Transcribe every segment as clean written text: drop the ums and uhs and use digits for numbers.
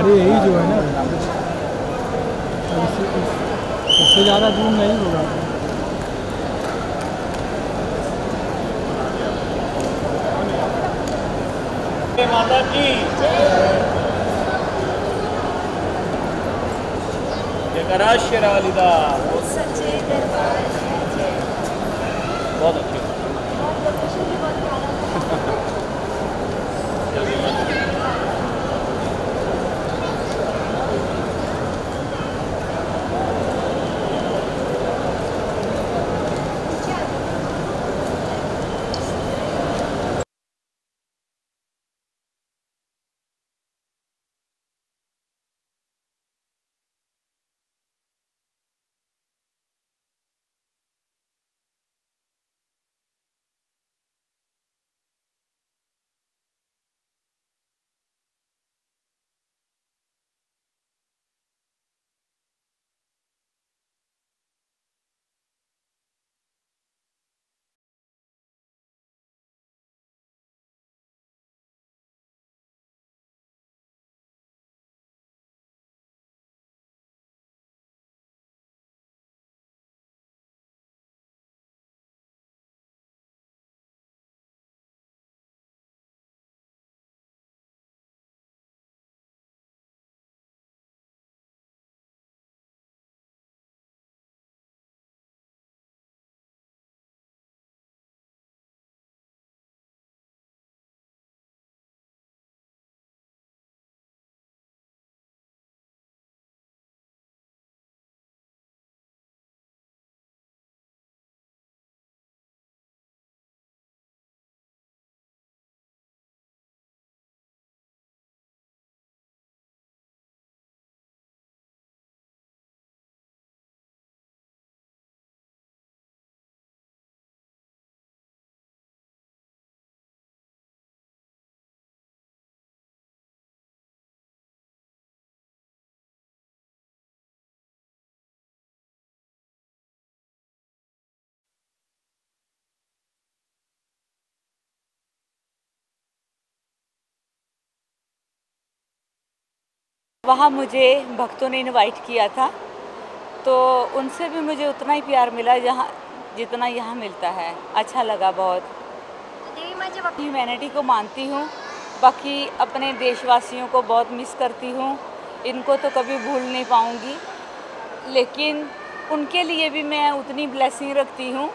अरे यही जो है ना, इससे ज़्यादा दूर नहीं होगा। माता की बहुत अच्छी। वहाँ मुझे भक्तों ने इनवाइट किया था, तो उनसे भी मुझे उतना ही प्यार मिला जहाँ जितना यहाँ मिलता है। अच्छा लगा बहुत। ह्यूमैनिटी को मानती हूँ, बाकी अपने देशवासियों को बहुत मिस करती हूँ। इनको तो कभी भूल नहीं पाऊँगी, लेकिन उनके लिए भी मैं उतनी ब्लेसिंग रखती हूँ,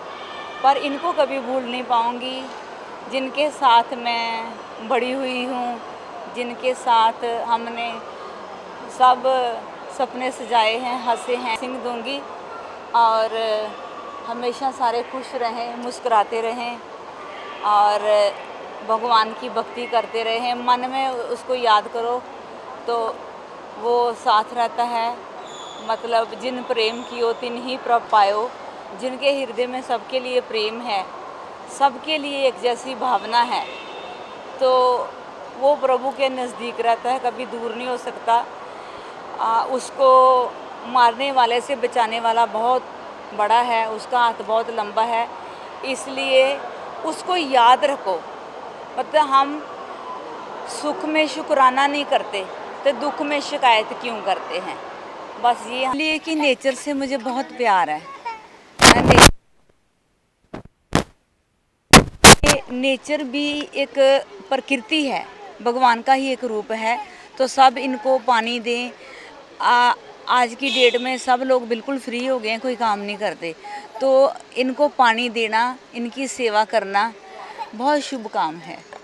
पर इनको कभी भूल नहीं पाऊँगी जिनके साथ मैं बड़ी हुई हूँ, जिनके साथ हमने सब सपने सजाए हैं, हंसे हैं। सिंह दूंगी और हमेशा सारे खुश रहें, मुस्कुराते रहें और भगवान की भक्ति करते रहें। मन में उसको याद करो तो वो साथ रहता है। मतलब जिन प्रेम कियो तिन ही प्रभ पायो, जिनके हृदय में सबके लिए प्रेम है, सबके लिए एक जैसी भावना है, तो वो प्रभु के नज़दीक रहता है, कभी दूर नहीं हो सकता। उसको मारने वाले से बचाने वाला बहुत बड़ा है, उसका हाथ बहुत लंबा है, इसलिए उसको याद रखो। मतलब हम सुख में शुक्राना नहीं करते तो दुख में शिकायत क्यों करते हैं, बस ये। इसलिए कि नेचर से मुझे बहुत प्यार है। नेचर भी एक प्रकृति है, भगवान का ही एक रूप है, तो सब इनको पानी दें। आज की डेट में सब लोग बिल्कुल फ्री हो गए हैं, कोई काम नहीं करते, तो इनको पानी देना, इनकी सेवा करना बहुत शुभ काम है।